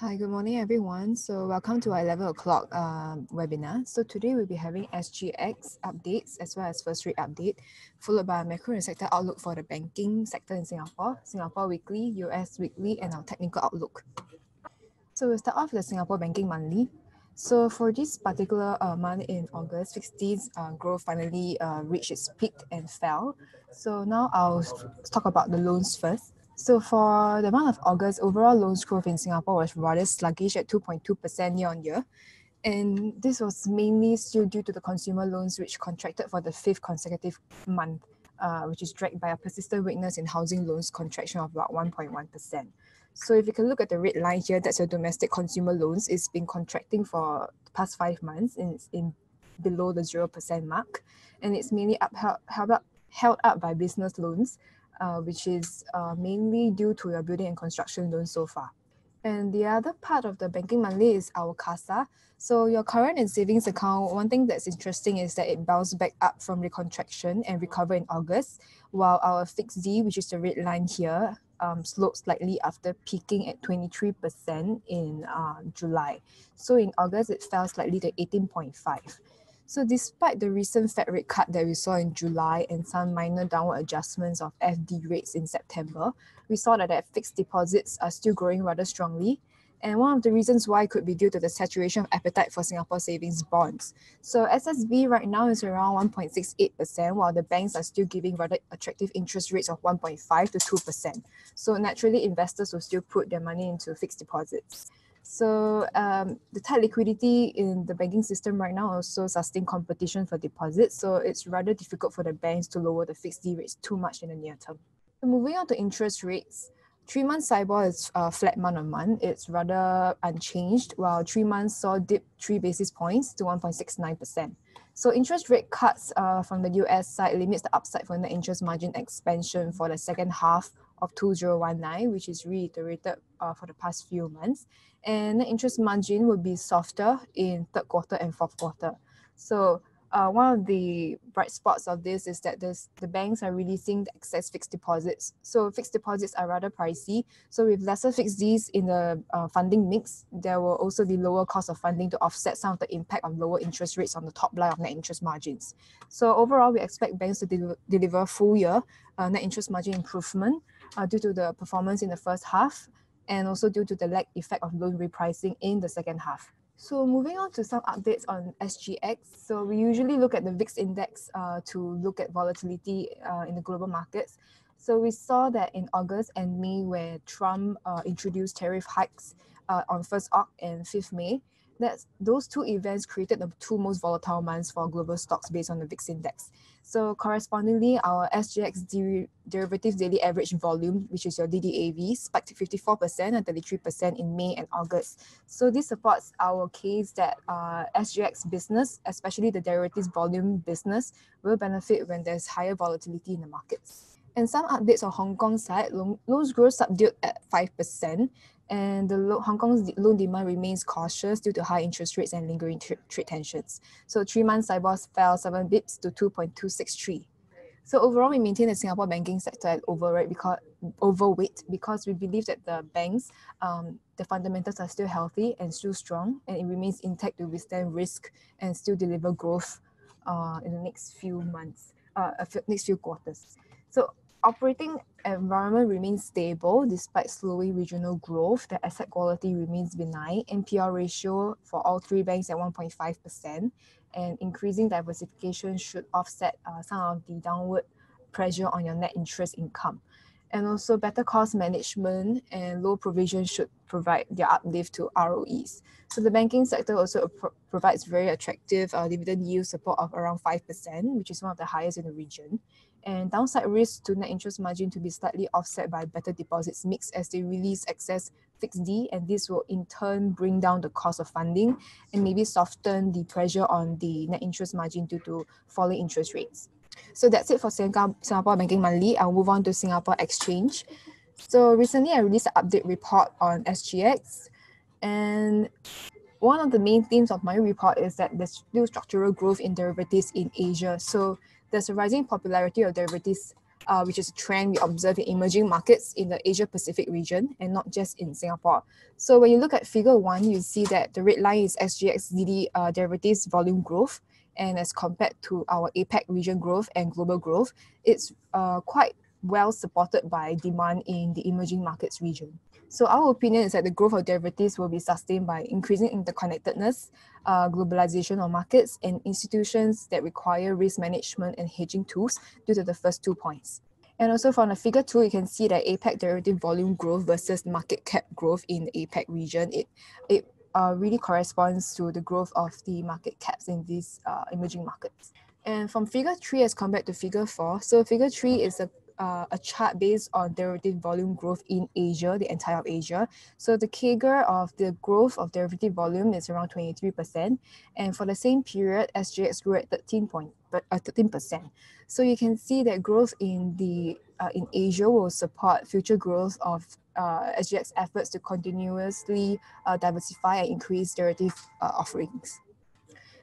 Hi, good morning, everyone. So welcome to our 11 o'clock webinar. So today we'll be having SGX updates as well as First REIT update, followed by a macro and sector outlook for the banking sector in Singapore, Singapore Weekly, US Weekly, and our technical outlook. So we'll start off with the Singapore Banking Monthly. So for this particular month in August, fixed D's growth finally reached its peak and fell. So now I'll talk about the loans first. So for the month of August, overall loans growth in Singapore was rather sluggish at 2.2% year-on-year. And this was mainly still due to the consumer loans, which contracted for the 5th consecutive month, which is dragged by a persistent weakness in housing loans contraction of about 1.1%. So if you can look at the red line here, that's your domestic consumer loans. It's been contracting for the past 5 months and it's in below the 0% mark. And it's mainly held up by business loans, which is mainly due to your building and construction loans so far. And the other part of the Banking Monthly is our CASA. So your current and savings account, one thing that's interesting is that it bounced back up from the contraction and recovered in August, while our fixed D, which is the red line here, slowed slightly after peaking at 23% in July. So in August, it fell slightly to 18.5%. So despite the recent Fed rate cut that we saw in July and some minor downward adjustments of FD rates in September, we saw that fixed deposits are still growing rather strongly. And one of the reasons why could be due to the saturation of appetite for Singapore savings bonds. So SSB right now is around 1.68%, while the banks are still giving rather attractive interest rates of 1.5 to 2%. So naturally, investors will still put their money into fixed deposits. So the tight liquidity in the banking system right now also sustains competition for deposits. So it's rather difficult for the banks to lower the fixed D rates too much in the near term. So moving on to interest rates, 3-month SIBOR is flat month on month. It's rather unchanged, while 3 months saw dip 3 basis points to 1.69%. So interest rate cuts from the US side limits the upside for net interest margin expansion for the second half of 2019, which is reiterated for the past few months. And the interest margin will be softer in third quarter and fourth quarter. So one of the bright spots of this is that the banks are releasing the excess fixed deposits. So fixed deposits are rather pricey. So with lesser fixed Ds in the funding mix, there will also be lower cost of funding to offset some of the impact of lower interest rates on the top line of net interest margins. So overall, we expect banks to deliver full year net interest margin improvement due to the performance in the first half, and also due to the lag effect of loan repricing in the second half. So moving on to some updates on SGX. So we usually look at the VIX index to look at volatility in the global markets. So we saw that in August and May, where Trump introduced tariff hikes on 1st August and 5th May, those two events created the two most volatile months for global stocks based on the VIX index. So correspondingly, our SGX derivatives daily average volume, which is your DDAV, spiked to 54% and 33% in May and August. So this supports our case that SGX business, especially the derivatives volume business, will benefit when there's higher volatility in the markets. And some updates on Hong Kong side, loans growth subdued at 5%, and the Hong Kong's loan demand remains cautious due to high interest rates and lingering trade tensions. So 3-month SIBOR fell 7 bips to 2.263. So overall, we maintain the Singapore banking sector at overweight because we believe that the banks, the fundamentals are still healthy and still strong, and it remains intact to withstand risk and still deliver growth in the next few months, next few quarters. So operating environment remains stable despite slowing regional growth. The asset quality remains benign. NPL ratio for all three banks at 1.5%, and increasing diversification should offset some of the downward pressure on your net interest income. And also better cost management and low provision should provide their uplift to ROEs. So the banking sector also provides very attractive dividend yield support of around 5%, which is one of the highest in the region. And downside risk to net interest margin to be slightly offset by better deposits mix as they release excess fixed D, and this will in turn bring down the cost of funding and maybe soften the pressure on the net interest margin due to falling interest rates. So that's it for Singapore Banking Monthly. I'll move on to Singapore Exchange. So recently I released an update report on SGX, and one of the main themes of my report is that there's still structural growth in derivatives in Asia. So there's a rising popularity of derivatives which is a trend we observe in emerging markets in the Asia-Pacific region and not just in Singapore. So when you look at figure one, you see that the red line is SGX DD derivatives volume growth. And as compared to our APAC region growth and global growth, it's quite well supported by demand in the emerging markets region. So our opinion is that the growth of derivatives will be sustained by increasing interconnectedness, globalization of markets, and institutions that require risk management and hedging tools due to the first 2 points. And also from the figure two, you can see that APAC derivative volume growth versus market cap growth in the APAC region. It really corresponds to the growth of the market caps in these emerging markets. And from figure three as compared to figure four, so figure three is a chart based on derivative volume growth in Asia, the entire of Asia. So the CAGR of the growth of derivative volume is around 23%. And for the same period, SGX grew at 13%. So you can see that growth in Asia will support future growth of SGX efforts to continuously diversify and increase derivative offerings.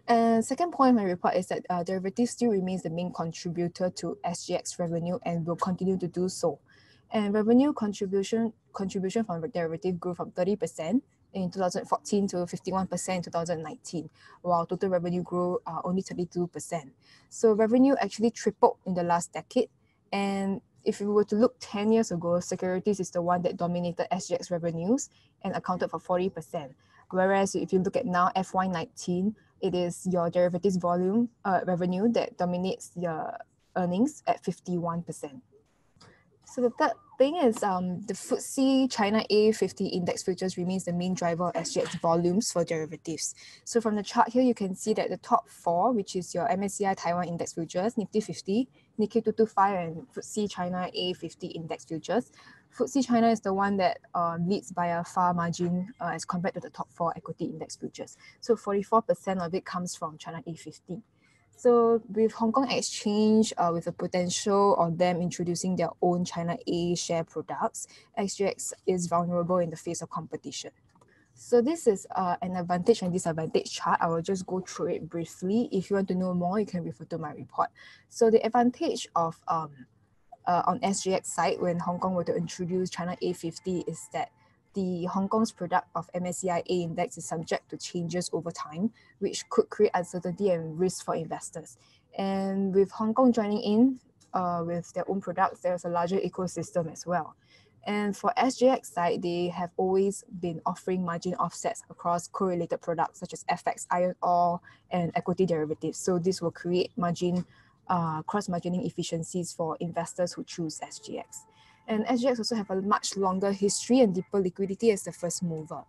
And second point in my report is that derivatives still remains the main contributor to SGX revenue and will continue to do so. And revenue contribution from derivative grew from 30% in 2014 to 51% in 2019, while total revenue grew only 32%. So revenue actually tripled in the last decade. And if you were to look 10 years ago, securities is the one that dominated SGX revenues and accounted for 40%. Whereas if you look at now FY19, it is your derivatives volume revenue that dominates your earnings at 51%. So the third thing is the FTSE China A50 index futures remains the main driver of SGX volumes for derivatives. So from the chart here, you can see that the top four, which is your MSCI Taiwan index futures, Nifty 50, Nikkei 225, and FTSE China A50 index futures. FTSE China is the one that leads by a far margin as compared to the top four equity index futures. So 44% of it comes from China A50. So with Hong Kong Exchange, with the potential of them introducing their own China A share products, SGX is vulnerable in the face of competition. So this is an advantage and disadvantage chart. I will just go through it briefly. If you want to know more, you can refer to my report. So the advantage of on SGX side when Hong Kong were to introduce China A50 is that the Hong Kong's product of MSCI A index is subject to changes over time, which could create uncertainty and risk for investors. And with Hong Kong joining in with their own products, there's a larger ecosystem as well. And for SGX side, they have always been offering margin offsets across correlated products such as FX, iron ore, and equity derivatives. So this will create margin cross-margining efficiencies for investors who choose SGX. And SGX also have a much longer history and deeper liquidity as the first mover.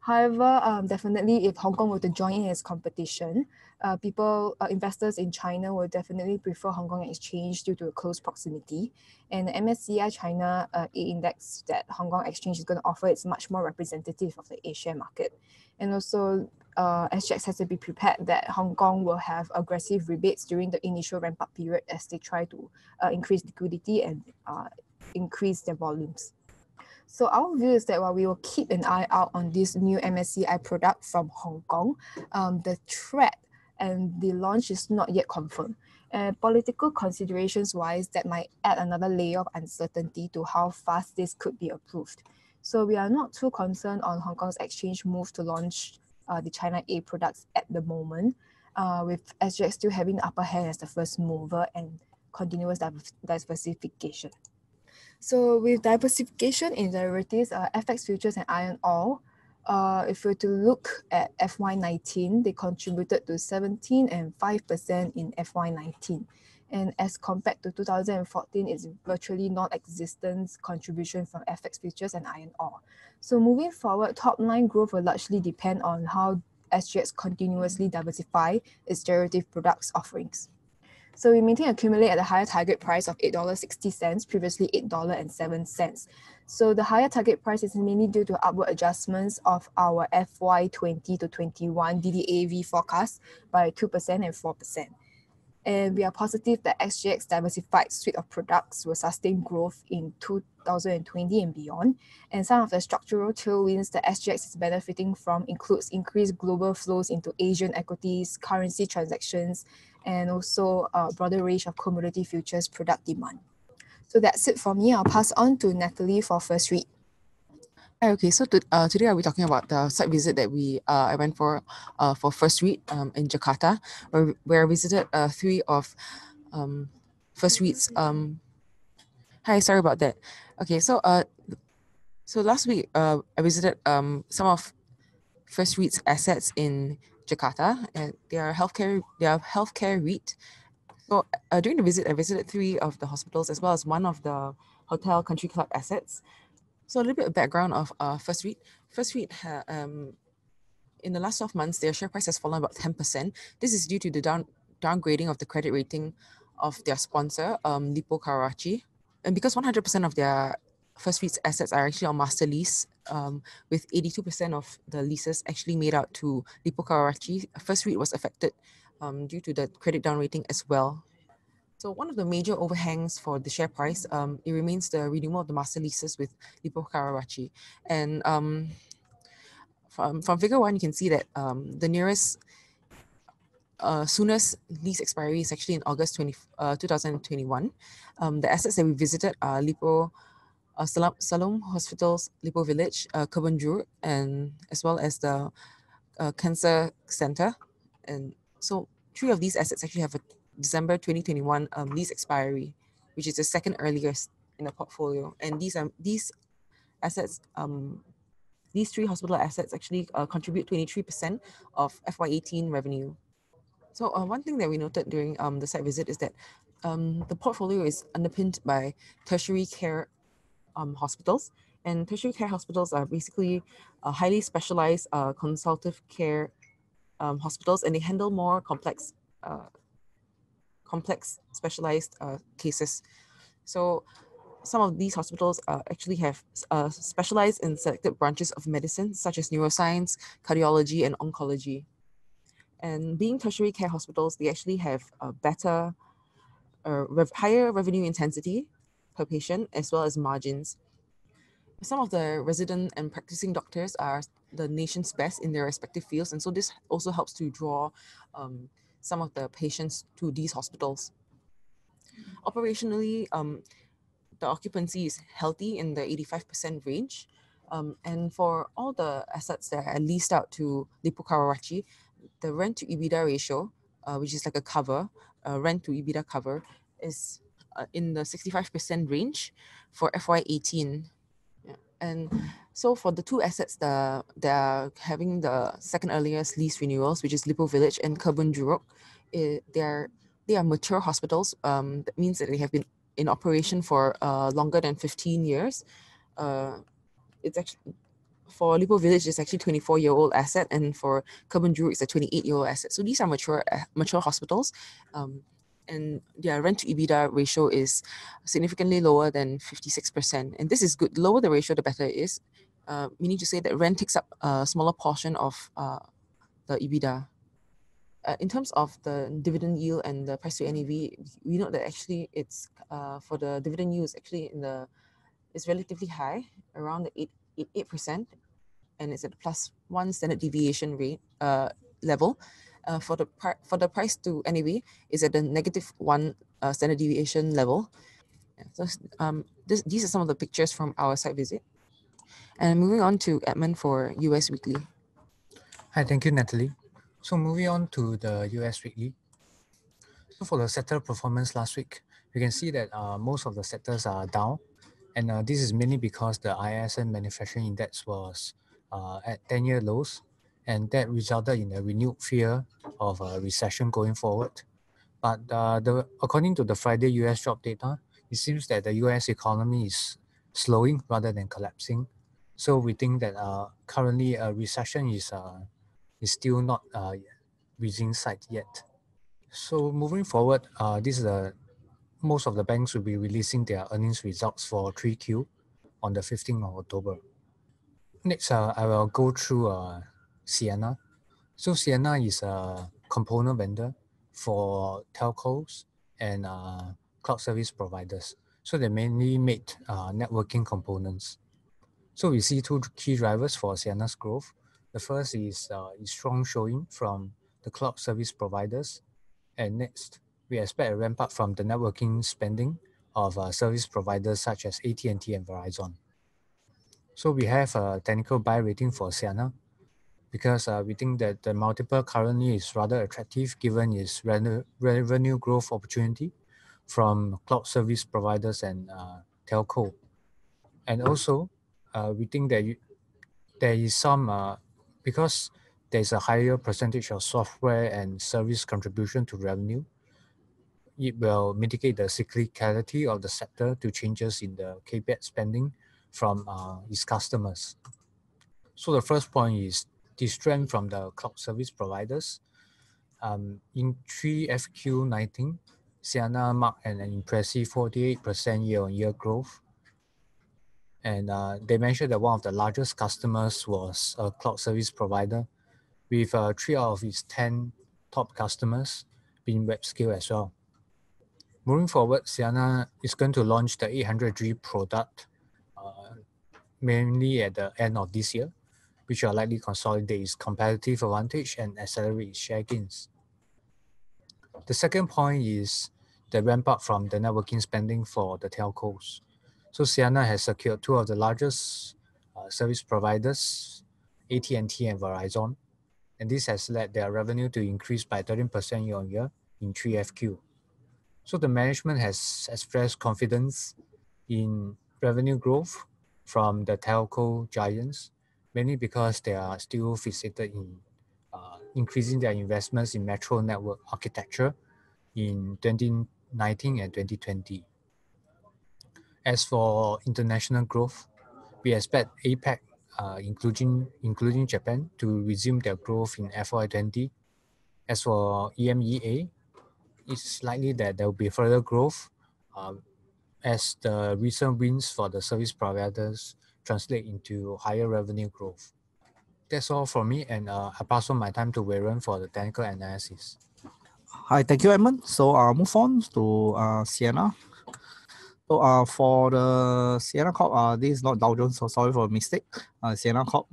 However, definitely if Hong Kong were to join in as competition, investors in China will definitely prefer Hong Kong Exchange due to a close proximity. And the MSCI China A index that Hong Kong Exchange is going to offer is much more representative of the A-share market. And also, SGX has to be prepared that Hong Kong will have aggressive rebates during the initial ramp-up period as they try to increase liquidity and increase their volumes. So our view is that while we will keep an eye out on this new MSCI product from Hong Kong, the threat and the launch is not yet confirmed. And political considerations wise, that might add another layer of uncertainty to how fast this could be approved. So we are not too concerned on Hong Kong's exchange move to launch the China A products at the moment, with SGX still having the upper hand as the first mover and continuous diversification. So with diversification in derivatives, FX futures and iron ore, if we were to look at FY19, they contributed to 17% and 5% in FY19. And as compared to 2014, it's virtually non-existent contribution from FX futures and iron ore. So moving forward, top-line growth will largely depend on how SGX continuously diversify its derivative products offerings. So we maintain accumulate at the higher target price of $8.60, previously $8.07. So the higher target price is mainly due to upward adjustments of our FY20 to 21 DDAV forecast by 2% and 4%. And we are positive that SGX diversified suite of products will sustain growth in 2020 and beyond. And some of the structural tailwinds that SGX is benefiting from includes increased global flows into Asian equities, currency transactions, and also a broader range of commodity futures product demand. So that's it for me. I'll pass on to Natalie for First REIT. Okay, so today I'll be talking about the site visit that I went for First REIT in Jakarta, where I visited three of First REIT's. Hi, sorry about that. Okay, so last week I visited some of First REIT's assets in Jakarta, and they are healthcare REIT. So during the visit, I visited three of the hospitals as well as one of the hotel country club assets. So a little bit of background of First REIT. First REIT, in the last 12 months, their share price has fallen about 10%. This is due to the downgrading of the credit rating of their sponsor, Lippo Karawaci. And because 100% of their First REIT's assets are actually on master lease, with 82% of the leases actually made out to Lippo Karawaci, First REIT was affected due to the credit down rating as well. So one of the major overhangs for the share price, it remains the renewal of the master leases with Lippo Karawaci. And from figure one, you can see that the nearest soonest lease expiry is actually in August 2021. The assets that we visited are Siloam Hospitals, Lippo Village, Kebon Jeruk, and as well as the Cancer Center. And so three of these assets actually have a December 2021 lease expiry, which is the second earliest in the portfolio. And these assets, these three hospital assets actually contribute 23% of FY18 revenue. So one thing that we noted during the site visit is that the portfolio is underpinned by tertiary care hospitals. And tertiary care hospitals are basically highly specialized consultative care hospitals, and they handle more complex specialized cases. So some of these hospitals actually have specialized in selected branches of medicine, such as neuroscience, cardiology, and oncology. And being tertiary care hospitals, they actually have a better, higher revenue intensity per patient, as well as margins. Some of the resident and practicing doctors are the nation's best in their respective fields, and so this also helps to draw some of the patients to these hospitals. Operationally, the occupancy is healthy in the 85% range. And for all the assets that are leased out to Lippo Karawaci, the rent to EBITDA ratio, which is like a cover, rent to EBITDA cover, is in the 65% range for FY18. Yeah. And so for the two assets that are having the second earliest lease renewals, which is Lippo Village and Kebon Jeruk, they are mature hospitals. That means that they have been in operation for longer than 15 years. It's actually, for Lippo Village, it's actually a 24-year-old asset, and for Kebon Jeruk, it's a 28-year-old asset. So these are mature hospitals, and their rent to EBITDA ratio is significantly lower than 56%. And this is good. The lower the ratio, the better it is. Meaning to say that rent takes up a smaller portion of the EBITDA. In terms of the dividend yield and the price to NAV, we know that actually it's for the dividend yield is actually it's relatively high, around the 8%, and it's at a +1 standard deviation rate level. For the price to NAV is at the -1 standard deviation level. Yeah, so these are some of the pictures from our site visit. And moving on to Edmund for US Weekly. Hi, thank you, Natalie. So moving on to the US Weekly. So for the sector performance last week, you can see that most of the sectors are down. And this is mainly because the ISM manufacturing index was at 10-year lows. And that resulted in a renewed fear of a recession going forward. But according to the Friday US job data, it seems that the US economy is slowing rather than collapsing. So we think that currently a recession is still not within sight yet. So moving forward, most of the banks will be releasing their earnings results for 3Q on the 15th of October. Next, I will go through Ciena. So Ciena is a component vendor for telcos and cloud service providers. So they mainly made networking components. So we see two key drivers for Ciena's growth. The first is strong showing from the cloud service providers, And next, we expect a ramp up from the networking spending of service providers such as AT&T and Verizon. So we have a technical buy rating for Ciena because we think that the multiple currently is rather attractive given its revenue growth opportunity from cloud service providers and telco. And also, we think that there is some, because there's a higher percentage of software and service contribution to revenue, it will mitigate the cyclicality of the sector to changes in the CapEx spending from its customers. So the first point is the strength from the cloud service providers. In 3FQ19, Ciena marked an impressive 48% year-on-year growth. And they mentioned that one of the largest customers was a cloud service provider, with 3 out of its 10 top customers being web scale as well. Moving forward, Ciena is going to launch the 800G product mainly at the end of this year, which will likely consolidate its competitive advantage and accelerate its share gains. The second point is the ramp up from the networking spending for the telcos. So Ciena has secured 2 of the largest service providers, AT&T and Verizon, and this has led their revenue to increase by 13% year-on-year in 3FQ. So the management has expressed confidence in revenue growth from the telco giants, mainly because they are still fixated in increasing their investments in metro network architecture in 2019 and 2020. As for international growth, we expect APAC, including Japan, to resume their growth in FY20. As for EMEA, it's likely that there will be further growth as the recent wins for the service providers translate into higher revenue growth. That's all for me, and I pass on my time to Weiren for the technical analysis. Hi, thank you, Edmund. So I'll move on to Ciena. So for the Ciena Corp, this is not Dow Jones, so sorry for a mistake. Ciena Corp,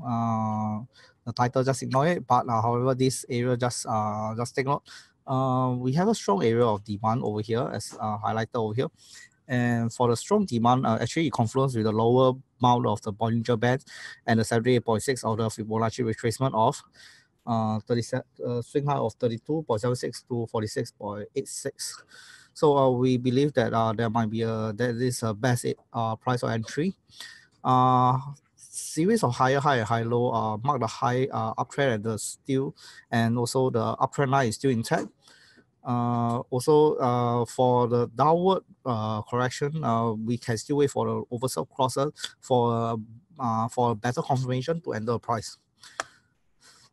the title just ignore it, but however, this area just take note. We have a strong area of demand over here, as highlighted over here. And for the strong demand, actually it confluence with the lower bound of the Bollinger Band and the 78.6 of the Fibonacci retracement of 37, swing high of 32.76 to 46.86. So we believe that there might be a best price of entry. Series of higher high and high low mark the high uptrend and the still, and also the uptrend line is still intact. Also for the downward correction, we can still wait for the oversold crosser for better confirmation to enter the price.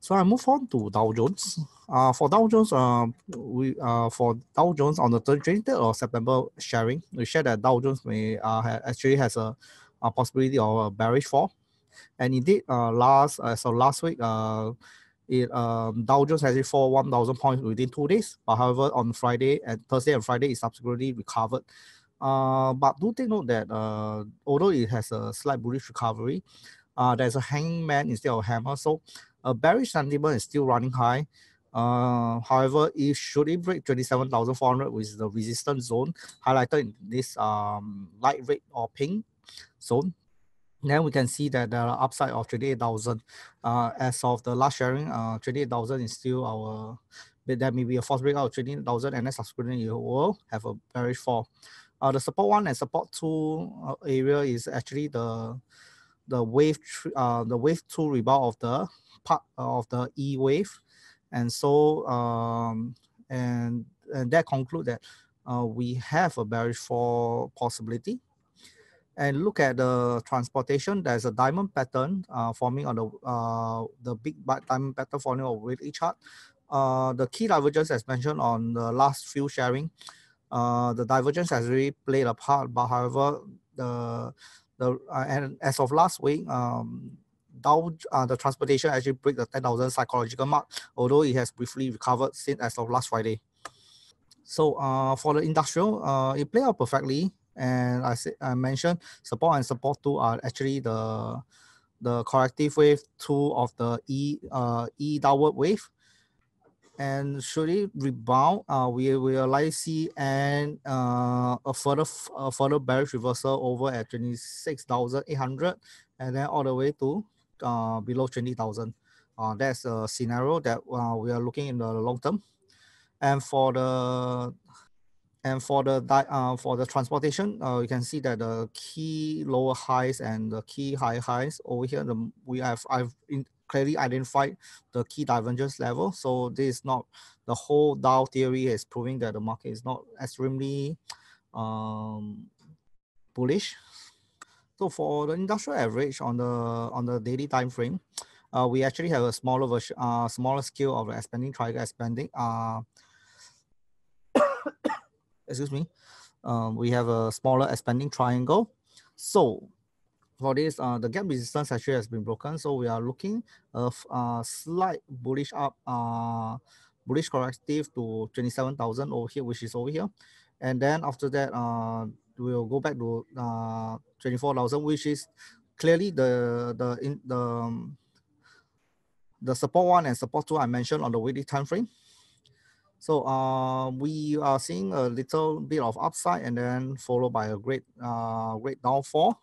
So I move on to Dow Jones. For Dow Jones, on the 23rd of September sharing, we shared that Dow Jones may actually has a possibility of a bearish fall, and indeed, last week, Dow Jones actually fall 1,000 points within 2 days. But however, on Friday and Thursday and Friday, it subsequently recovered. But do take note that although it has a slight bullish recovery, there's a hangman instead of hammer, so a bearish sentiment is still running high. However, if should it break 27,400, which is the resistance zone highlighted in this light red or pink zone, then we can see that there are upside of 28,000. As of the last sharing, 28,000 is still our, but there may be a false breakout of 28,000, and then subsequently you will have a bearish fall. The support 1 and support 2 area is actually the wave 2 rebound of the part of the E wave, and so and that conclude that we have a bearish fall possibility. And look at the transportation. There's a diamond pattern forming on the big diamond pattern forming on the weekly chart. The key divergence, as mentioned on the last few sharing, the divergence has really played a part. But however, and as of last week, the transportation actually break the 10,000 psychological mark, although it has briefly recovered since as of last Friday. So for the industrial, it played out perfectly, and I mentioned support and support 2 are actually the corrective wave 2 of the E downward wave, And should it rebound, we will likely see a further bearish reversal over at 26,800 and then all the way to below 20,000. That's a scenario that we are looking in the long term. And for the transportation, you can see that the key lower highs and the key high highs over here. I've clearly identified the key divergence level. So this is not the whole Dow theory is proving that the market is not extremely bullish. So for the industrial average on the daily time frame, we actually have a smaller version, smaller scale of the expanding triangle expanding. Excuse me. We have a smaller expanding triangle. So for this, the gap resistance actually has been broken. So we are looking at a slight bullish up, bullish corrective to 27,000 over here, which is over here. And then after that, we'll go back to 24,000, which is clearly the support one and support two I mentioned on the weekly time frame. So we are seeing a little bit of upside and then followed by a great downfall.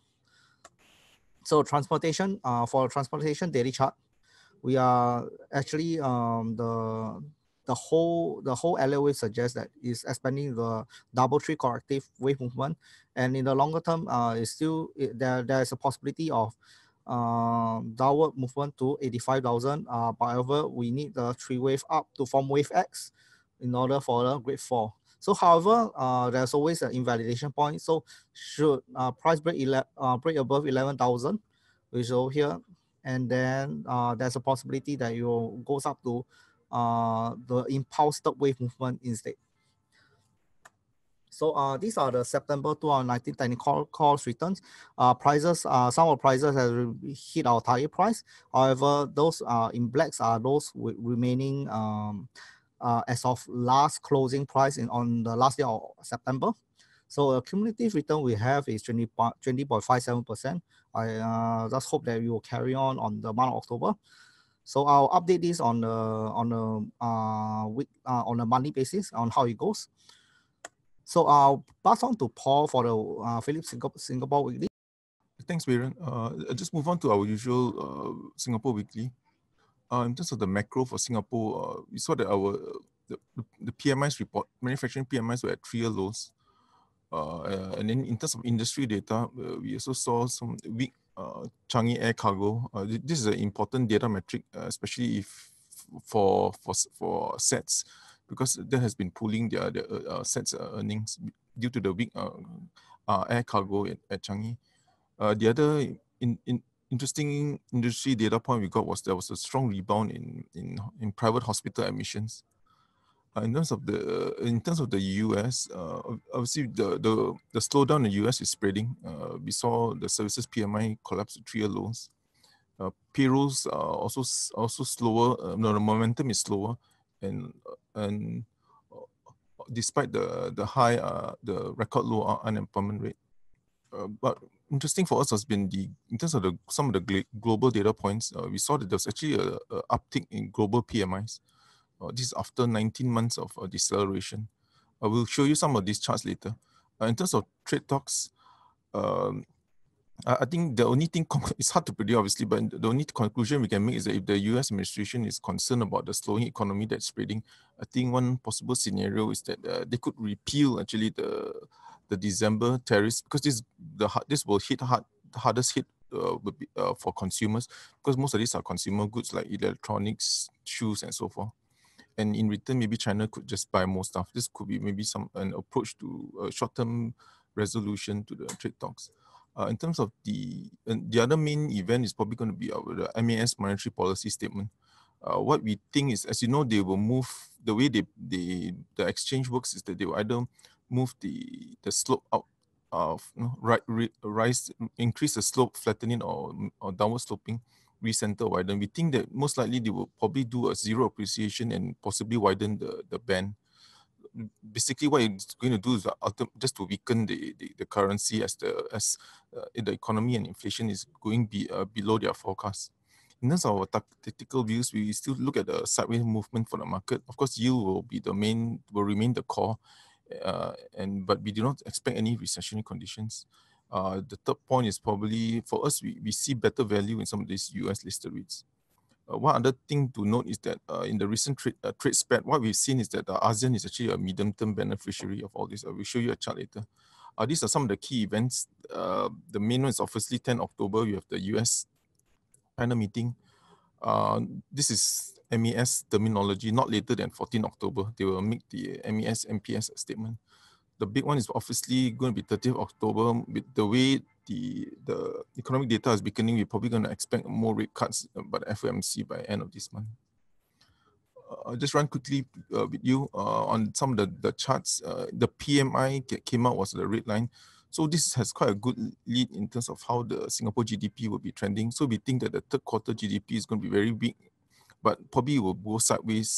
So transportation, for transportation daily chart, we are actually the whole LA wave suggests that is expanding the double tree corrective wave movement, and in the longer term, it's still there is a possibility of downward movement to 85,000. However, we need the three wave up to form wave X in order for the great fall. So, however, there's always an invalidation point. So, should price break above 11,000, which is over here, and then there's a possibility that it goes up to the impulse third wave movement instead. So, these are the September 2019 technical calls returns. Some of the prices have hit our target price. However, those in blacks are those remaining. As of last closing price on the last day of September. So the cumulative return we have is 20.57%. I just hope that we will carry on the month of October. So I'll update this on a monthly basis on how it goes. So I'll pass on to Paul for the Philips Singapore Weekly. Thanks, Byron. Just move on to our usual Singapore Weekly. In terms of the macro for Singapore, we saw that the PMIs report, manufacturing PMIs were at three-year lows. And then in terms of industry data, we also saw some weak Changi Air Cargo. This is an important data metric, especially if for SETs, because that has been pulling the SETs earnings due to the weak air cargo at Changi. The other interesting industry data point we got was there was a strong rebound in private hospital admissions. In terms of the US, obviously the slowdown in the US is spreading. We saw the services PMI collapse to three-year lows. Payrolls are also slower. The momentum is slower, and despite the high the record low unemployment rate, but interesting for us has been in terms of some of the global data points. We saw that there's actually an uptick in global PMIs. This is after 19 months of deceleration. I will show you some of these charts later. In terms of trade talks, I think the only thing, it's hard to predict obviously, but the only conclusion we can make is that if the US administration is concerned about the slowing economy that's spreading, I think one possible scenario is that they could repeal actually the December tariffs, because this will hit hardest hit for consumers, because most of these are consumer goods like electronics, shoes, and so forth. And in return, maybe China could just buy more stuff. This could be maybe an approach to a short-term resolution to the trade talks. In terms of the other main event is probably going to be the MAS monetary policy statement. What we think is, as you know, they will move, the way the exchange works is that they will either move the slope out of increase the slope, flattening or downward sloping, recenter, widen. We think that most likely they will probably do a zero appreciation and possibly widen the band. Basically, what it's going to do is just to weaken the currency as the economy and inflation is going below their forecast. In terms of our tactical views, we still look at the sideways movement for the market. Of course, yield will be the main, will remain the core, but we do not expect any recessionary conditions. The third point is probably for us, we see better value in some of these US listed REITs. One other thing to note is that in the recent trade spat, what we've seen is that ASEAN is actually a medium-term beneficiary of all this. I will show you a chart later. These are some of the key events. The main one is obviously 10 October, we have the US-China meeting. This is MAS terminology, not later than 14 October. They will make the MAS MPS statement. The big one is obviously going to be 30th October. With the way the economic data is weakening, we're probably going to expect more rate cuts by the FOMC by end of this month. I'll just run quickly with you on some of the charts. The PMI came out was the red line. So this has quite a good lead in terms of how the Singapore GDP will be trending. So we think that the third quarter GDP is going to be very big, but probably will go sideways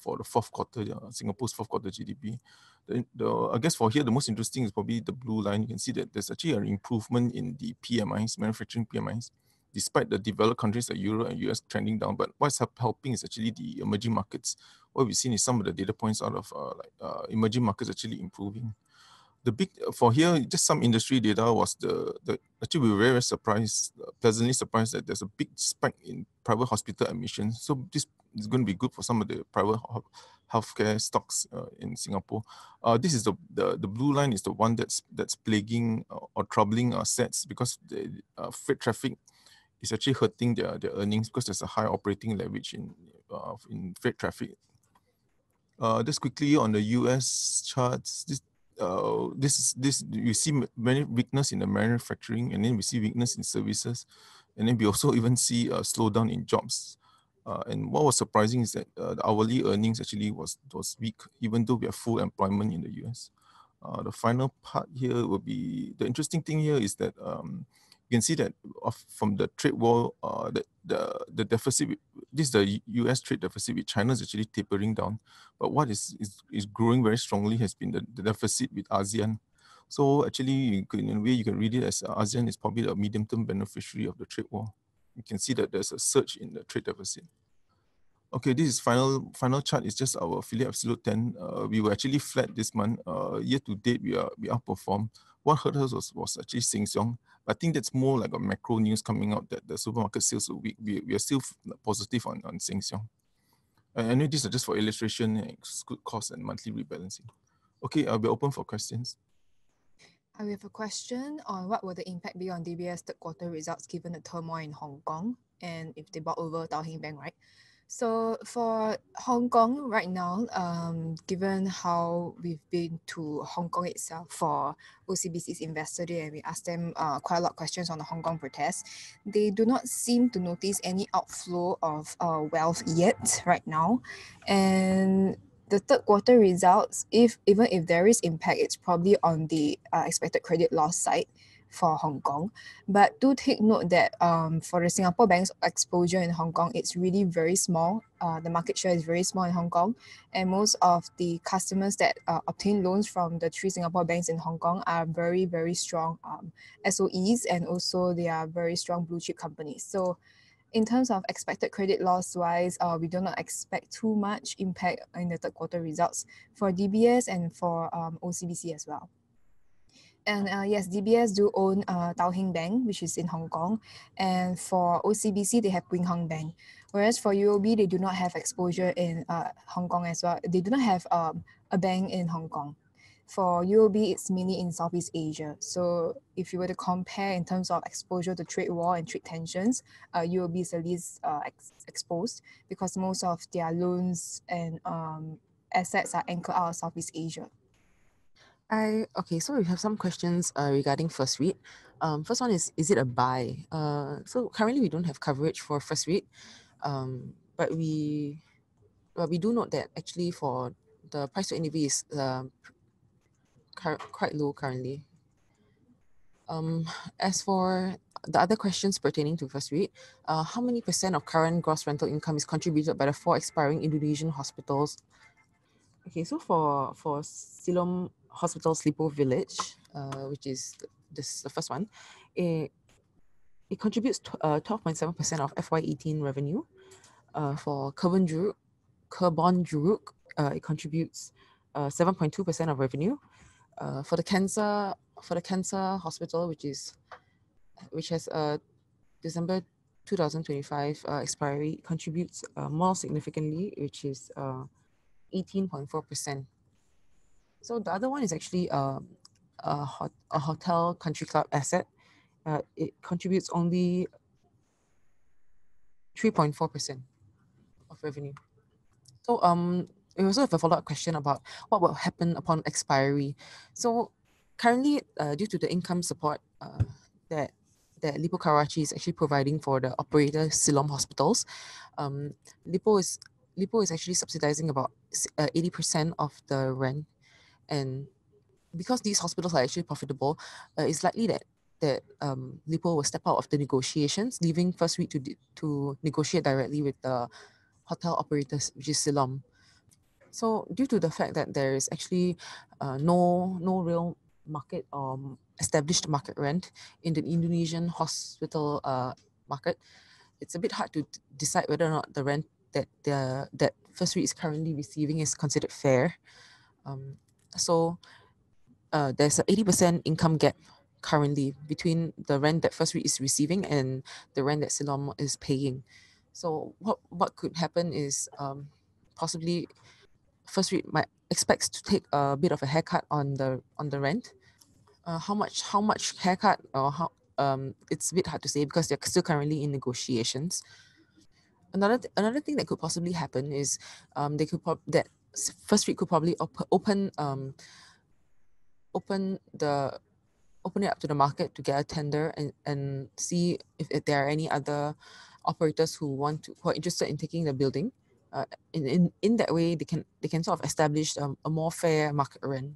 for the fourth quarter, Singapore's fourth quarter GDP. I guess for here, the most interesting is probably the blue line. You can see that there's actually an improvement in the PMIs, manufacturing PMIs, despite the developed countries like Europe and US trending down. But what's helping is actually the emerging markets. What we've seen is some of the data points out of emerging markets actually improving. The big, for here, just some industry data was actually we were very surprised, pleasantly surprised that there's a big spike in private hospital admissions. So this is going to be good for some of the private healthcare stocks in Singapore. This is the blue line is the one that's plaguing or troubling our sets, because the freight traffic is actually hurting their earnings because there's a high operating leverage in freight traffic. Just quickly on the US charts, this you see many weakness in the manufacturing, and then we see weakness in services, and then we also even see a slowdown in jobs. And what was surprising is that the hourly earnings actually was weak, even though we have full employment in the US. The final part here will be the interesting thing here is that you can see that from the trade war, the deficit, this is the US trade deficit with China, is actually tapering down. But what is growing very strongly has been the deficit with ASEAN. So actually, in a way, you can read it as ASEAN is probably a medium-term beneficiary of the trade war. You can see that there's a surge in the trade deficit. Okay, this is final chart. It's just our affiliate absolute 10. We were actually flat this month. Year to date, we outperformed. What hurt us was actually Sheng Siong. I think that's more like a macro news coming out that the supermarket sales are weak. We are still positive on Sheng Siong. I know these are just for illustration, exclude cost and monthly rebalancing. Okay, I'll be open for questions. We have a question on what will the impact be on DBS third quarter results given the turmoil in Hong Kong, and if they bought over Tao Hing Bank, right? So for Hong Kong right now, given how we've been to Hong Kong itself for OCBC's Investor Day, and we asked them quite a lot of questions on the Hong Kong protests, they do not seem to notice any outflow of wealth yet right now. And the third quarter results, even if there is impact, it's probably on the expected credit loss side for Hong Kong. But do take note that for the Singapore bank's exposure in Hong Kong, it's really very small. The market share is very small in Hong Kong. And most of the customers that obtain loans from the three Singapore banks in Hong Kong are very, very strong SOEs, and also they are very strong blue chip companies. So in terms of expected credit loss wise, we do not expect too much impact in the third quarter results for DBS and for OCBC as well. And yes, DBS do own Tao Hing Bank, which is in Hong Kong. And for OCBC, they have Wing Hong Bank. Whereas for UOB, they do not have exposure in Hong Kong as well. They do not have a bank in Hong Kong. For UOB, it's mainly in Southeast Asia. So if you were to compare in terms of exposure to trade war and trade tensions, UOB is the least exposed, because most of their loans and assets are anchored out of Southeast Asia. Okay, so we have some questions regarding First REIT. First one is it a buy? So currently we don't have coverage for First REIT, but we do note that actually for the price to NAV is quite low currently. As for the other questions pertaining to First REIT, how many % of current gross rental income is contributed by the 4 expiring Indonesian hospitals? Okay, so for Siloam Hospitals, Lippo Village, which is the first one, It contributes 12.7% of FY18 revenue. For Kebon Jeruk, it contributes 7.2% of revenue. For the cancer hospital, which has December 2025 expiry, contributes more significantly, which is 18.4%. So the other one is actually a hotel country club asset. It contributes only 3.4% of revenue. So we also have a follow-up question about what will happen upon expiry. So currently, due to the income support that Lippo Karawaci is actually providing for the operator Siloam Hospitals, Lippo is actually subsidizing about 80% of the rent, and because these hospitals are actually profitable, it's likely that Lippo will step out of the negotiations, leaving First REIT to negotiate directly with the hotel operators, which is Siloam. So due to the fact that there is actually no real market or established market rent in the Indonesian hospital market, it's a bit hard to decide whether or not the rent that First REIT is currently receiving is considered fair. So there's an 80% income gap currently between the rent that First REIT is receiving and the rent that Siloam is paying. So what could happen is possibly First REIT expects to take a bit of a haircut on the rent. How much haircut or how it's a bit hard to say because they're still currently in negotiations. Another thing that could possibly happen is that First REIT could probably open it up to the market to get a tender and see if there are any other operators who are interested in taking the building. In that way, they can sort of establish a more fair market rent.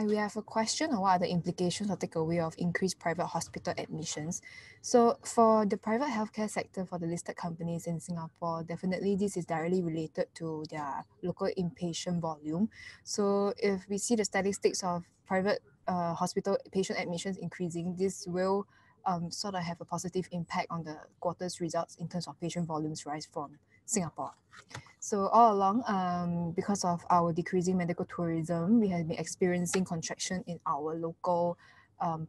We have a question on what are the implications or takeaway of increased private hospital admissions. So for the private healthcare sector, for the listed companies in Singapore, definitely this is directly related to their local inpatient volume. So if we see the statistics of private hospital patient admissions increasing, this will sort of have a positive impact on the quarter's results in terms of patient volumes rise from Singapore. So all along, because of our decreasing medical tourism, we have been experiencing contraction in our local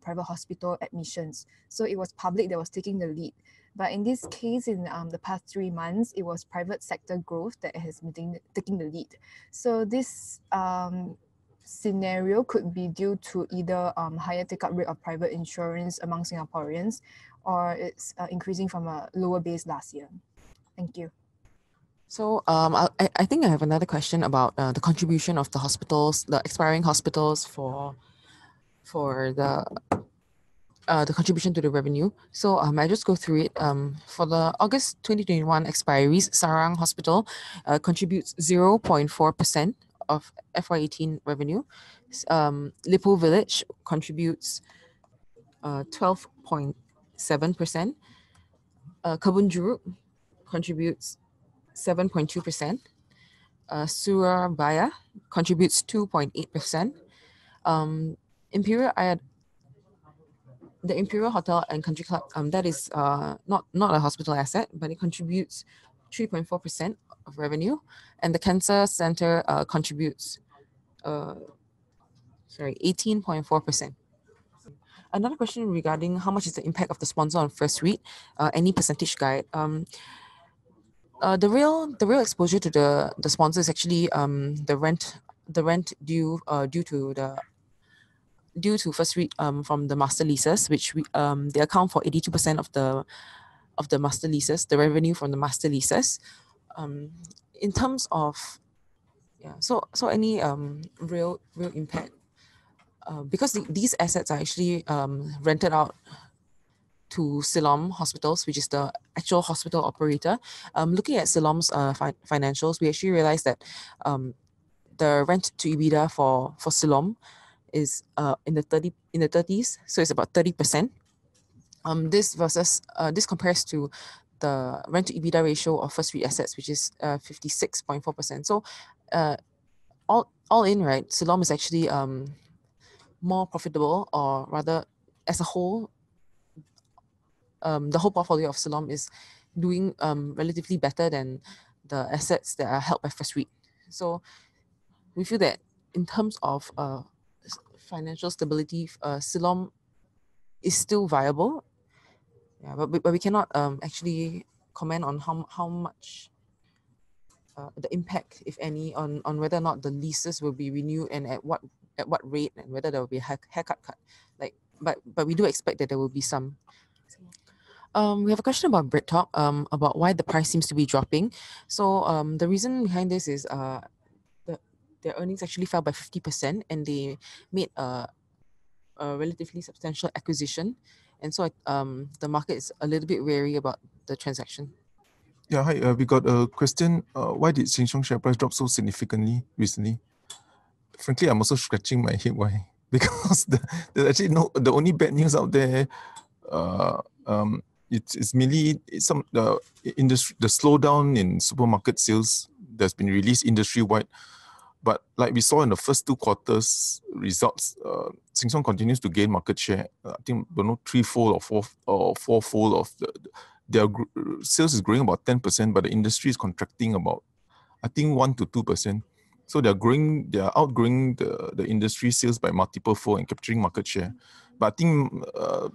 private hospital admissions. So it was public that was taking the lead. But in this case, in the past 3 months, it was private sector growth that has been taking the lead. So this scenario could be due to either higher take-up rate of private insurance among Singaporeans, or it's increasing from a lower base last year. Thank you. So I think I have another question about the contribution of the hospitals, the expiring hospitals for the contribution to the revenue. So I just go through it. For the August 2021 expiries, Sarang Hospital contributes 0.4% of FY18 revenue. Lippo Village contributes 12.7%. Kebon Jeruk contributes 7.2%. Surabaya contributes 2.8%. The Imperial Hotel and Country Club, that is not a hospital asset, but it contributes 3.4% of revenue, and the Cancer Center contributes 18.4%. Another question regarding how much is the impact of the sponsor on First REIT, any percentage guide. The real exposure to the sponsor is actually the rent due to First REIT from the master leases, which they account for 82% of the master leases, the revenue from the master leases. In terms of any real impact, because these assets are actually rented out to Siloam Hospitals, which is the actual hospital operator. Looking at Siloam's financials, we actually realized that the rent to EBITDA for Siloam is in the 30s, so it's about 30%. This compares to the rent to EBITDA ratio of First REIT assets, which is 56.4%. So, all in, right, Siloam is actually more profitable, or rather, as a whole, the whole portfolio of Siloam is doing relatively better than the assets that are held by First REIT. So we feel that in terms of financial stability, Siloam is still viable. Yeah, but we cannot actually comment on how much the impact, if any, on whether or not the leases will be renewed and at what rate, and whether there will be a haircut. Like, but we do expect that there will be some. We have a question about BritTalk, about why the price seems to be dropping. So the reason behind this is their earnings actually fell by 50%, and they made a relatively substantial acquisition. And so the market is a little bit wary about the transaction. Yeah, hi. We got a question. Why did Sheng Siong share price drop so significantly recently? Frankly, I'm also scratching my head why. Because there's actually the only bad news out there, it's mainly some the slowdown in supermarket sales that's been released industry-wide. But like we saw in the first two quarters results, Sheng Siong continues to gain market share. I think, I don't know, threefold or fourfold of their sales is growing about 10%, but the industry is contracting about, I think, 1 to 2%. So they're outgrowing the industry sales by multiple-fold and capturing market share. But I think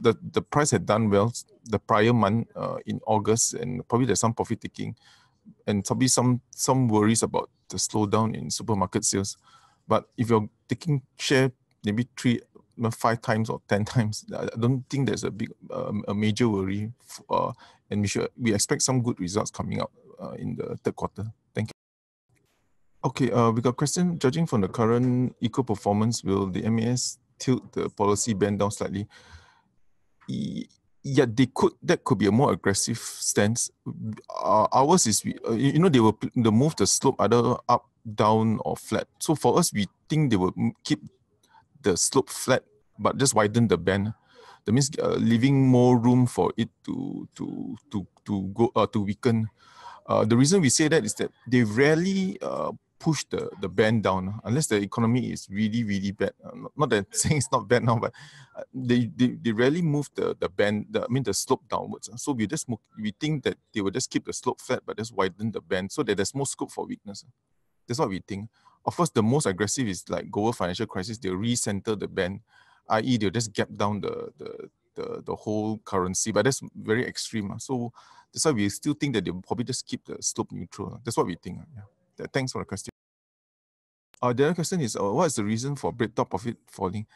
the price had done well the prior month in August, and probably there's some profit taking, and probably some worries about the slowdown in supermarket sales. But if you're taking share maybe 3, 5 times or 10 times, I don't think there's a major worry, and we expect some good results coming out in the third quarter. Thank you. Okay, we got a question. Judging from the current eco performance, will the MAS tilt the policy band down slightly? Yeah, that could be a more aggressive stance. Ours is, you know, they move the slope either up, down, or flat. So for us, we think they will keep the slope flat, but just widen the band. That means leaving more room for it to weaken. The reason we say that is that they rarely push the band down unless the economy is really, really bad. Not that I'm saying it's not bad now, but they rarely move the slope downwards. So we think that they will just keep the slope flat but just widen the band so that there's more scope for weakness. That's what we think. Of course, the most aggressive is like global financial crisis. They recenter the band, i.e. they'll just gap down the whole currency, but that's very extreme. So that's why we still think that they'll probably just keep the slope neutral. That's what we think. Yeah. Thanks for the question. The other question is, what is the reason for BritTalk profit falling?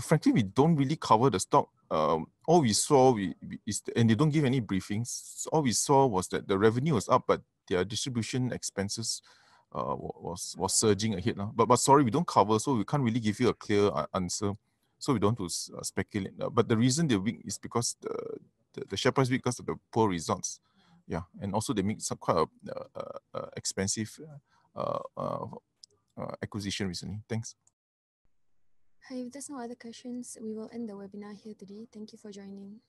Frankly, we don't really cover the stock. All we saw, and they don't give any briefings. All we saw was that the revenue was up, but their distribution expenses was surging ahead. But sorry, we don't cover, so we can't really give you a clear answer. So we don't want to speculate. But the reason they're weak is because the share price weak because of the poor results. Yeah, and also they make some quite expensive acquisition recently. Thanks. Hi, if there's no other questions, we will end the webinar here today. Thank you for joining.